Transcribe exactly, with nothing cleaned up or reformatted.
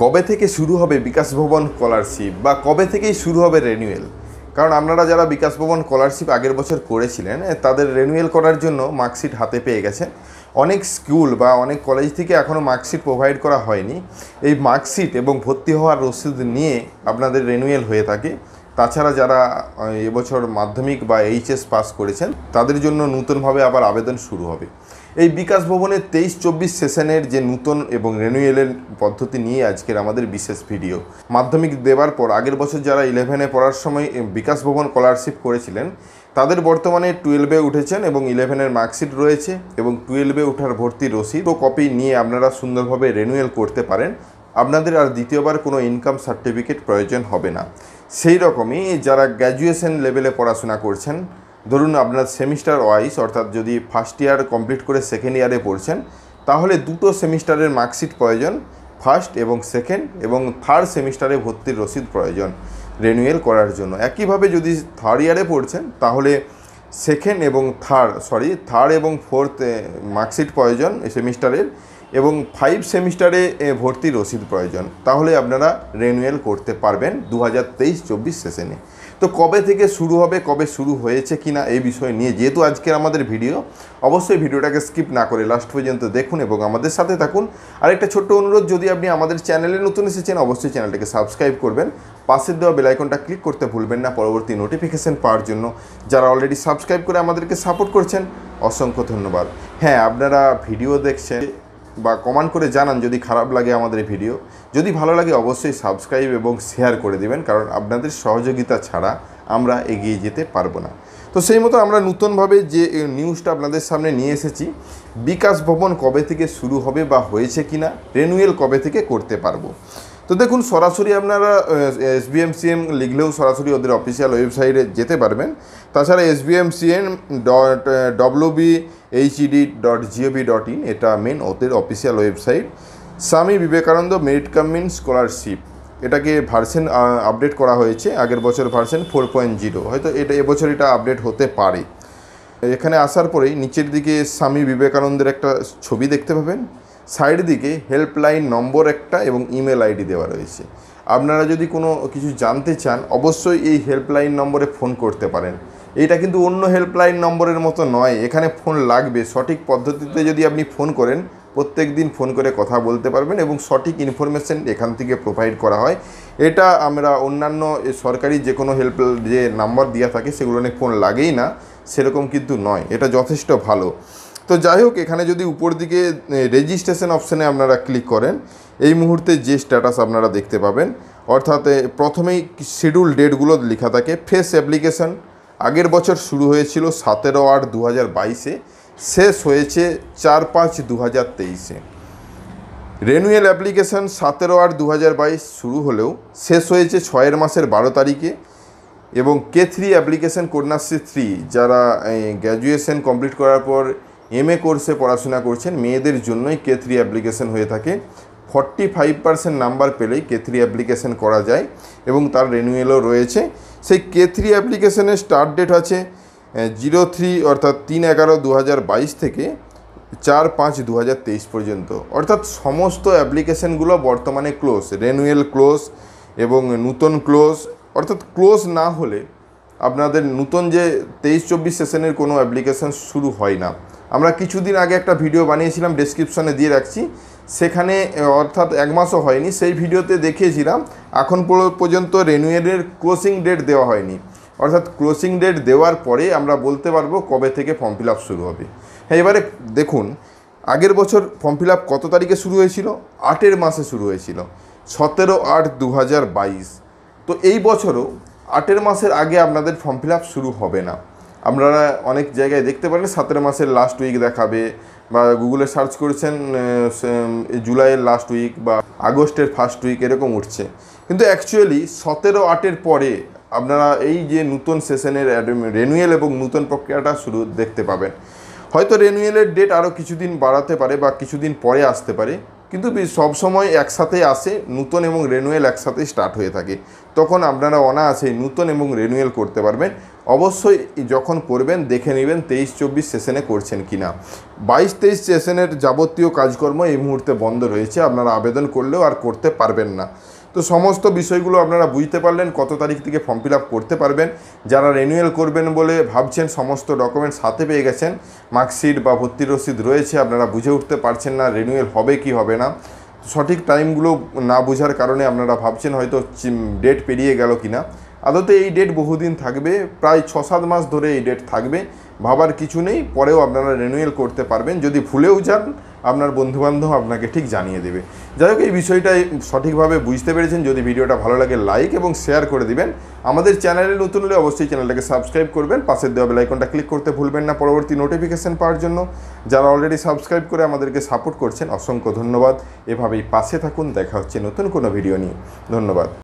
कबे थेके शुरू होबे विकास भवन स्कलारशिप बा कबे थेके शुरू होबे रिन्यूएल कारण आपनारा जारा विकास भवन स्कलारशिप आगेर बछर करेछिलेन तादेर रिन्यूएल करार जोन्नो मार्कशीट हाथे पेये गेछेन। अनेक स्कूल बा अनेक कलेज थेके एखोनो मार्कशीट प्रोवाइड करा होयनि। एई मार्कशीट एबं भर्ती होवार रसिद निये आपनादेर रिन्यूएल होये थाके। ताछाड़ा जारा ए बछर माध्यमिक बा एइचएस पास करेछेन तादेर जोन्नो नूतन भावे आबार आवेदन शुरू होबे। এই বিকাশ ভবনের তেইশ চব্বিশ সেশনের যে নতুন এবং রিনিউয়ালের পদ্ধতি নিয়ে আজকের আমাদের বিশেষ ভিডিও। মাধ্যমিক দেওয়ার পর আগের বছর যারা ইলেভেনে পড়ার সময় বিকাশ ভবন স্কলারশিপ করেছিলেন তাদের বর্তমানে টুয়েলভে উঠেছেন এবং ইলেভেনের মার্কশিট রয়েছে এবং টুয়েলভে ওঠার ভর্তি রসিদ ও কপি নিয়ে আপনারা সুন্দরভাবে রিনিউয়াল করতে পারেন। আপনাদের আর দ্বিতীয়বার কোনো ইনকাম সার্টিফিকেট প্রয়োজন হবে না। সেই রকমই যারা গ্র্যাজুয়েশন লেভেলে পড়াশোনা করছেন ধরুন আপনার সেমিস্টার ওয়াইজ অর্থাৎ যদি ফার্স্ট ইয়ার কমপ্লিট করে সেকেন্ড ইয়ারে পড়ছেন তাহলে দুটো সেমিস্টারের মার্কশিট প্রয়োজন, ফার্স্ট এবং সেকেন্ড এবং থার্ড সেমিস্টারে ভর্তির রসিদ প্রয়োজন রিনিউয়াল করার জন্য। একইভাবে যদি থার্ড ইয়ারে পড়ছেন তাহলে সেকেন্ড এবং থার্ড সরি থার্ড এবং ফোর্থ মার্কশিট প্রয়োজন সেমিস্টারের এবং ফাইভ সেমিস্টারে ভর্তির রসিদ প্রয়োজন, তাহলে আপনারা রিনিউয়াল করতে পারবেন দু হাজার তেইশ চব্বিশ সেশনে। তো কবে থেকে শুরু হবে কবে শুরু হয়েছে কিনা এই বিষয় নিয়ে যেহেতু আজকের আমাদের ভিডিও অবশ্যই ভিডিওটাকে স্কিপ না করে লাস্ট পর্যন্ত দেখুন এবং আমাদের সাথে থাকুন। আর একটা ছোট্ট অনুরোধ, যদি আপনি আমাদের চ্যানেলে নতুন এসেছেন অবশ্যই চ্যানেলটাকে সাবস্ক্রাইব করবেন, পাশের দেওয়া বেল আইকনটা ক্লিক করতে ভুলবেন না পরবর্তী নোটিফিকেশান পাওয়ার জন্য। যারা অলরেডি সাবস্ক্রাইব করে আমাদেরকে সাপোর্ট করছেন অসংখ্য ধন্যবাদ। হ্যাঁ, আপনারা ভিডিও দেখছেন বা কমেন্ট করে জানান যদি খারাপ লাগে আমাদের ভিডিও, যদি ভালো লাগে অবশ্যই সাবস্ক্রাইব এবং শেয়ার করে দেবেন কারণ আপনাদের সহযোগিতা ছাড়া আমরা এগিয়ে যেতে পারবো না। তো সেই মতো আমরা নতুনভাবে যে নিউজটা আপনাদের সামনে নিয়ে এসেছি বিকাশ ভবন কবে থেকে শুরু হবে বা হয়েছে কিনা, রিনিউয়াল কবে থেকে করতে পারবো। তো দেখুন সরাসরি আপনারা এসভিএমসিএম লিখলেও সরাসরি ওদের অফিসিয়াল ওয়েবসাইটে যেতে পারবেন। তাছাড়া SVMCM dot WB HED dot GOV dot in এটা মেন ওদের official website. Swami Vivekananda merit cum means scholarship এটাকে ভার্সন আপডেট করা হয়েছে, আগের বছর ভার্সন ফোর পয়েন্ট জিরো হয়তো এটা এবছর এটা আপডেট হতে পারে। এখানে আসার পরেই নিচের দিকে স্বামী বিবেকানন্দের একটা ছবি দেখতে পাবেন, সাইড দিকে হেল্পলাইন নম্বর একটা এবং ইমেল আইডি দেওয়া রয়েছে। আপনারা যদি কোনো কিছু জানতে চান অবশ্যই এই হেল্পলাইন নম্বরে ফোন করতে পারেন। এটা কিন্তু অন্য হেল্পলাইন নম্বরের মতো নয়, এখানে ফোন লাগবে। সঠিক পদ্ধতিতে যদি আপনি ফোন করেন প্রত্যেক দিন ফোন করে কথা বলতে পারবেন এবং সঠিক ইনফরমেশান এখান থেকে প্রোভাইড করা হয়। এটা আমরা অন্যান্য সরকারি যে কোনো হেল্প যে নাম্বার দেওয়া থাকে সেগুলো নিয়ে ফোন লাগেই না সেরকম কিন্তু নয়, এটা যথেষ্ট ভালো। তো যাই হোক, এখানে যদি উপর দিকে রেজিস্ট্রেশন অপশানে আপনারা ক্লিক করেন এই মুহূর্তে যে স্ট্যাটাস আপনারা দেখতে পাবেন অর্থাৎ প্রথমেই শিডিউল ডেটগুলো লেখা থাকে। ফ্রেশ অ্যাপ্লিকেশান আগের বছর শুরু হয়েছিল সতেরো আট দু হাজার বাইশে, শেষ হয়েছে চার পাঁচ দু হাজার তেইশে। রিনিউয়াল অ্যাপ্লিকেশান সতেরো আট দু হাজার বাইশ শুরু হলেও শেষ হয়েছে ছয়ের মাসের বারো তারিখে। এবং K three application Kanyashree three যারা গ্র্যাজুয়েশন কমপ্লিট করার পর এম এ কোর্সে পড়াশোনা করছেন মেয়েদের জন্যই কে থ্রি অ্যাপ্লিকেশান হয়ে থাকে। ফর্টি ফাইভ পার্সেন্ট নাম্বার পেলেই কে থ্রি অ্যাপ্লিকেশান করা যায় এবং তার রিনিউয়ালও রয়েছে। সেই কে থ্রি অ্যাপ্লিকেশানের স্টার্ট ডেট আছে জিরো থ্রি অর্থাৎ তিন এগারো দু হাজার বাইশ থেকে চার পাঁচ দু হাজার তেইশ পর্যন্ত। অর্থাৎ সমস্ত অ্যাপ্লিকেশানগুলো বর্তমানে ক্লোজ, রিনিউয়াল ক্লোজ এবং নতুন ক্লোজ। অর্থাৎ ক্লোজ না হলে আপনাদের নতুন যে তেইশ চব্বিশ সেশনের কোনো অ্যাপ্লিকেশান শুরু হয় না। আমরা কিছুদিন আগে একটা ভিডিও বানিয়েছিলাম, ডেসক্রিপশনে দিয়ে রাখছি, সেখানে অর্থাৎ এক মাসও হয়নি সেই ভিডিওতে দেখিয়েছিলাম এখন পর্যন্ত রিনিউয়ালের ক্লোজিং ডেট দেওয়া হয়নি। অর্থাৎ ক্লোজিং ডেট দেওয়ার পরে আমরা বলতে পারবো কবে থেকে ফর্ম ফিল আপ শুরু হবে। হ্যাঁ, এবারে দেখুন আগের বছর ফর্ম ফিল আপ কত তারিখে শুরু হয়েছিল, আটের মাসে শুরু হয়েছিল সতেরো আট দু হাজার বাইশ। তো এই বছরও আটের মাসের আগে আপনাদের ফর্ম ফিল আপ শুরু হবে না। আপনারা অনেক জায়গায় দেখতে পারেন সতেরো মাসের লাস্ট উইক দেখাবে বা গুগলে সার্চ করেছেন জুলাইয়ের লাস্ট উইক বা আগস্টের ফার্স্ট উইক এরকম উঠছে, কিন্তু অ্যাকচুয়ালি সতেরো আটের পরে আপনারা এই যে নতুন সেশনের রিনিউয়াল এবং নতুন প্রক্রিয়াটা শুরু দেখতে পাবেন। হয়তো রিনিউয়ালের ডেট আরও কিছুদিন বাড়াতে পারে বা কিছুদিন পরে আসতে পারে, কিন্তু সবসময় একসাথে আসে, নতুন এবং রিনিউয়াল একসাথে স্টার্ট হয়ে থাকে। তখন আপনারা অনায়াসে নতুন এবং রিনিউয়াল করতে পারবেন। অবশ্যই যখন করবেন দেখে নেবেন তেইশ চব্বিশ সেশনে করছেন কিনা। বাইশ তেইশ সেশনের যাবতীয় কাজকর্ম এই মুহূর্তে বন্ধ রয়েছে, আপনারা আবেদন করলেও আর করতে পারবেন না। তো সমস্ত বিষয়গুলো আপনারা বুঝতে পারলেন কত তারিখ থেকে ফর্ম ফিল আপ করতে পারবেন। যারা রিনিউয়াল করবেন বলে ভাবছেন সমস্ত ডকুমেন্ট সাথে পেয়ে গেছেন, মার্কশিট বা ভর্তি রসিদ রয়েছে, আপনারা বুঝে উঠতে পারছেন না রিনিউয়াল হবে কি হবে না। সঠিক টাইমগুলো না বোঝার কারণে আপনারা ভাবছেন হয়তো ডেট পেরিয়ে গেল কি না। আদতে এই ডেট বহুদিন থাকবে, প্রায় ছ সাত মাস ধরে এই ডেট থাকবে, ভাবার কিছু নেই। পরেও আপনারা রিনিউয়াল করতে পারবেন, যদি ভুলেও যান আপনার বন্ধুবান্ধব আপনাকে ঠিক জানিয়ে দেবে। যাই হোক, এই বিষয়টাই সঠিকভাবে বুঝতে পেরেছেন। যদি ভিডিওটা ভালো লাগে লাইক এবং শেয়ার করে দিবেন। আমাদের চ্যানেলে নতুন হলে অবশ্যই চ্যানেলটাকে সাবস্ক্রাইব করবেন, পাশের দেওয়া বেল আইকনটা ক্লিক করতে ভুলবেন না পরবর্তী নোটিফিকেশান পাওয়ার জন্য। যারা অলরেডি সাবস্ক্রাইব করে আমাদেরকে সাপোর্ট করছেন অসংখ্য ধন্যবাদ। এভাবেই পাশে থাকুন, দেখা হচ্ছে নতুন কোনো ভিডিও নিয়ে। ধন্যবাদ।